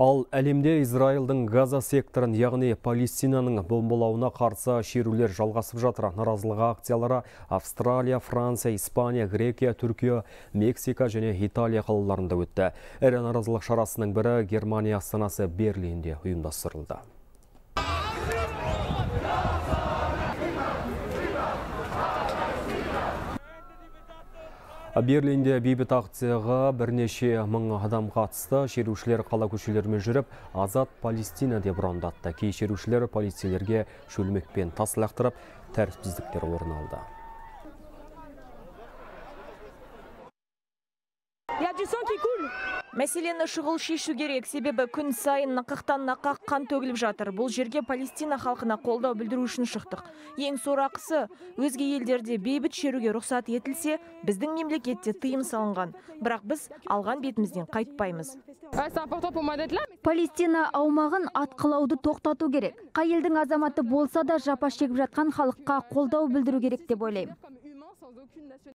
Ал әлемде Израилдің Газа секторын, яғни Палестинаның бомбалауына қарсы шерулер жалғасып жатыр. Наразылығы акциялары Австралия, Франция, Испания, Греция, Түркия, Мексика және Италия қалаларында өтті. Әрі наразылық шарасының бірі Германия астанасы Берлинде ұйымдастырылды. Берлинде бейбіт акцияға бірнеше мың адам қатысты. Шерушілер қала көшелерімен жүріп, азат Палестина деп ұрандатты. Кей шерушілер полицейлерге шөлмекпен тас лақтырып, тәртіпсіздіктер орын алды. Мәселені шұғыл шешу керек, себебі күн сайын нақақтан-нақақ қан төгіліп жатыр. Бұл жерге Палестина халқына қолдау білдіру үшін шықтық. Ең сорақысы, өзге елдерде бейбіт шеруге рұқсат етілсе, біздің мемлекетте тыйым салынған. Бірақ біз алған бетімізден қайтпаймыз. Палестина аумағын атқылауды тоқтату керек. Қай елдің азаматы болса да жапа шегіп жатқан халыққа қолдау білдіру керек деп ойлаймын.